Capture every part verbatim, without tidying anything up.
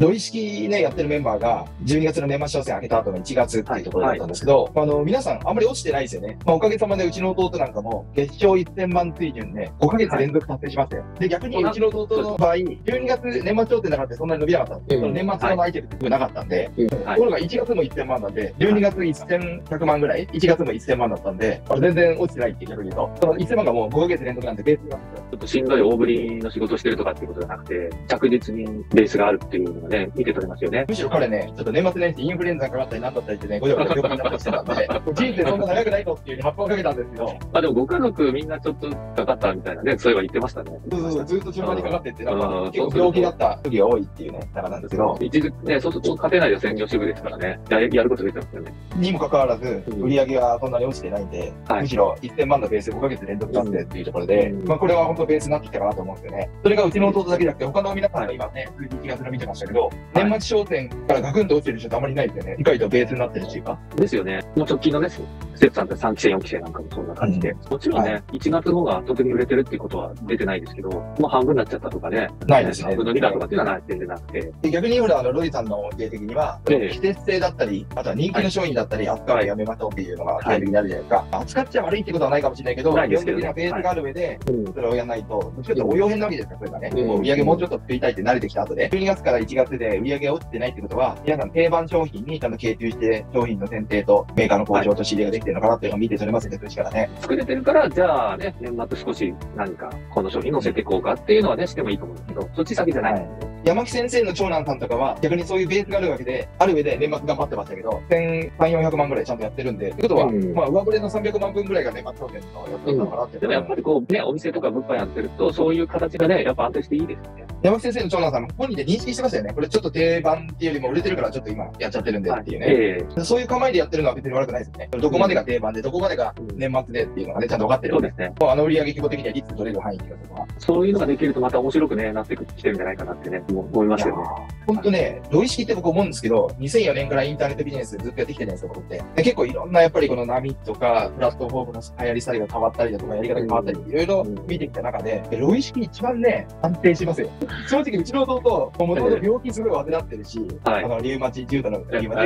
土井式ね、やってるメンバーがじゅうにがつの年末商戦開けた後のいちがつっていうところだったんですけど、はいはい、あの、皆さんあんまり落ちてないですよね。まあ、おかげさまでうちの弟なんかも月賞いっせんまん水準でごかげつ連続達成しましたよ。はい、で、逆にうちの弟の場合、じゅうにがつ年末商戦だからってそんなに伸びなかったんですけど、うん、年末が空いてるってなかったんで、うん、ところがいちがつもいっせんまんなんで、じゅうにがつせんひゃくまんぐらい、いちがつもいっせんまんだったんで、全然落ちてないって逆に言うと、そのいっせんまんがもうごかげつ連続なんでベースが。ちょっとしんどい大振りの仕事してるとかっていうことじゃなくて、着実にベースがあるっていうのがね、見て取れますよね。むしろ彼ね、ちょっと年末年始インフルエンザかかったりなんだったりってね、ごじょごじょごじょごじょしてたんで、人生そんな長くないぞっていうに発破をかけたんですけど。あ、でもご家族みんなちょっとかかったみたいなね、そういえば言ってましたね。そうそう、ずっと順番にかかってって、なんか結構病気だった時が多いっていうね、だからなんですけど。一時ね、そうすると勝てないで専業主婦ですからね、やること増えてますよね。にもかかわらず、売り上げはそんなに落ちてないんで、むしろいっせんまんのベースごかげつ連続達成っていうところで、まあこれは本当ベースになってきたかなと思うんですよね。それがうちの弟だけじゃなくて、他の皆さんが今ね、数字いちがつの見てましたけど、年末商戦からガクンと落ちてる人ってあまりいないですよね。理解とベースになってるっていうか。ですよね。もう直近のね、ステップさんってさんきせい、よんきせいなんかもそんな感じで。もちろんね、いちがつの方が特に売れてるっていうことは出てないですけど、もう半分になっちゃったとかね。ないですね。半分のにだとかっていうのは全然なくて。逆にほら、あの、ロイさんの例的には、季節性だったり、あとは人気の商品だったり、扱うのやめましょうっていうのが大変になるじゃないですか。扱っちゃ悪いってことはないかもしれないけど、基本的なベースがある上で、それをやらないと、ちょっと応用編なわけですから、それがね。売り上げもうちょっと作りたいって慣れてきた後で、じゅうにがつからいちがつで売り上げが落ちてないってことは、皆さん定番商品にちゃんと傾注して、商品の選定とメーカーの向上と仕入れができてるのかなっていうのを見て取れますね、ですからね。作れてるから、じゃあね、年末少し何かこの商品乗せていこうかっていうのはね、してもいいと思うんですけど、そっち先じゃないんで。山木先生の長男さんとかは、逆にそういうベースがあるわけで、ある上で年末頑張ってましたけど、せんさんびゃく、よんひゃくまんぐらいちゃんとやってるんで、ってことは、うん、まあ上振れのさんびゃくまんぶんぐらいが年末商戦のやってるのかなって、うん。でもやっぱりこう、ね、お店とか物販やってると、そういう形がね、やっぱ安定していいですよね。山木先生の長男さんも本人で認識してましたよね。これちょっと定番っていうよりも売れてるからちょっと今やっちゃってるんでっていうね。はい、えー、そういう構えでやってるのは別に悪くないですよね。どこまでが定番で、どこまでが年末でっていうのがね、ちゃんと分かってるんで。そうですね。もうあの売り上げ規模的には率取れる範囲っていうか、そういうのができるとまた面白くね、なってきてるんじゃないかなってね、思いますよね。ほんとね、土井式って僕思うんですけど、にせんよねんからインターネットビジネスずっとやってきてるんですよ、僕って。で結構いろんなやっぱりこの波とか、プラットフォームの流行りスタイルが変わったりだとか、やり方が変わったり、いろいろ見てきた中で、土井式一番ね、安定しますよ。正直、うちの弟、もともと病気すごい患ってるし、あの、リウマチ、重度のリウマ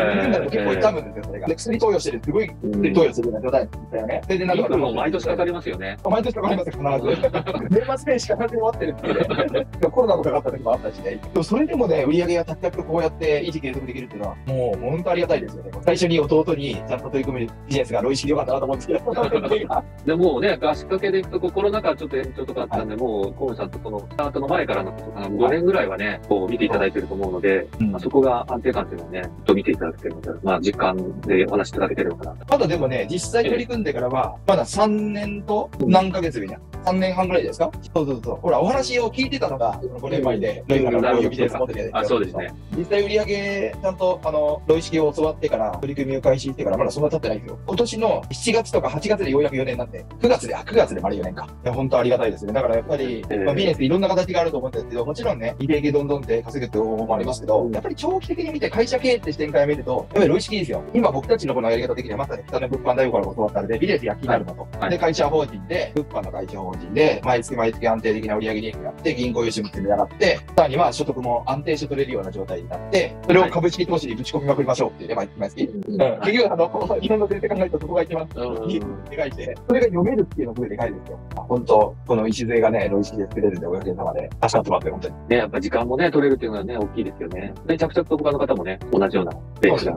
チ、結構痛むんですよ、それが。で、薬投与してる、すごい薬投与するような状態だよね。で、なんか、もう毎年かかりますよね。毎年かかりますよ、必ず。年末年始必ず終わってるってね。コロナもかかった時もあったしね。でも、それでもね、売り上げがたったくこうやって維持継続できるっていうのは、もう、本当ありがたいですよね。最初に弟に、ちゃんと取り組むビジネスがロイシーでよかったなと思うんですけど。でもね、合宿系でいくと、コロナ禍ちょっと延長とかあったんで、もう、コンサート、このスタートの前からのごねんぐらいはね、こう見ていただいてると思うので、うん、そこが安定感っていうのをね、と見ていただけてるので、まあ実感でお話しいただけてるのかなと。まだでもね、実際取り組んでからは、まださんねんと何ヶ月みたいな。うん、さんねんはんぐらいですか。そうそうそう。ほら、お話を聞いてたのが、ごねんまえで、ロイさんがこういうビジネスモデルで。あ、そうですね。実際売り上げ、ちゃんと、あの、ロイ式を教わってから、取り組みを開始してから、まだそんな経ってないですよ。今年のしちがつとかはちがつでようやくよねんになって、くがつで、あ、くがつで丸よねんか。いや、本当ありがたいですね。だからやっぱり、まあ、ビジネスいろんな形があると思うんですけど、もちろんね、利益どんどんって稼ぐって方法もありますけど、やっぱり長期的に見て会社経営って視点から見ると、やっぱりロイ式ですよ。今僕たちのこのやり方的には、まさに北の物販代表から教わったので、ビジネス焼きになるのと。はい、で、会社法人で、物販の会社法人で、毎月毎月安定的な売上利益があって、銀行融資も積み上がって、さらには所得も安定して取れるような状態になって、それを株式投資にぶち込みまくりましょうっていうね、毎月毎月。うん。結局、あの、日本の全体考えたとこが一番、いい、でかいして、それが読めるっていうのがすごいでかいですよ。本当この礎がね、ロイ式で作れるんで、お客様で、助かってますよ、本当に。ね、やっぱ時間もね、取れるっていうのはね、大きいですよね。で、着々と他の方もね、同じようなペースが。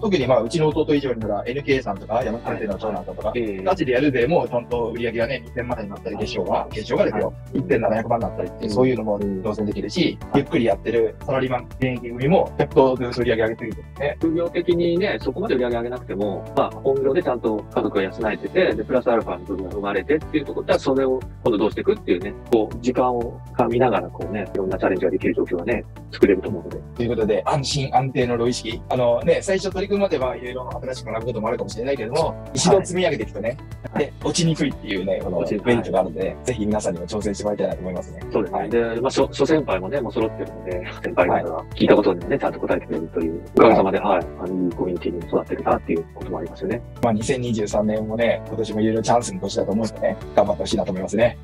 特にまあ、うちの弟以上になら、エヌケー さんとか、山木先生の長男さんとか、ガチでやるでも、ちゃんと売り上げがね、にせんまん円になって、化粧が、化粧がですよ、いっせんななひゃくまんだったりって、そういうのも挑戦できるし、ゆっくりやってるサラリーマン、現役組も、ちょっとずつ売り上げ上げてるんですね。副業的にね、そこまで売り上げ上げなくても、まあ、本業でちゃんと家族が養えてて、で、プラスアルファの部分が生まれてっていうところでは、それを今度どうしていくっていうね、こう、時間をかみながら、こうね、いろんなチャレンジができる状況がね、作れると思うので。ということで、安心安定のロイ式。あのね、最初取り組むまではいろいろ新しく学ぶこともあるかもしれないけれども、一度積み上げていくとね、で、落ちにくいっていうね、このメリットがあるので、ぜひ皆さんにも挑戦してもらいたいなと思いますね。そうですね。はい、で、まあ、諸先輩もね、もう揃ってるので、先輩方が聞いたことにもね、ちゃんと答えてくれるという、おかげさまで、はい、はい、あの、いいコミュニティに育ってるなっていうこともありますよね。まあ、にせんにじゅうさんねんもね、今年もいろいろチャンスの年だと思うんですよね。頑張ってほしいなと思いますね。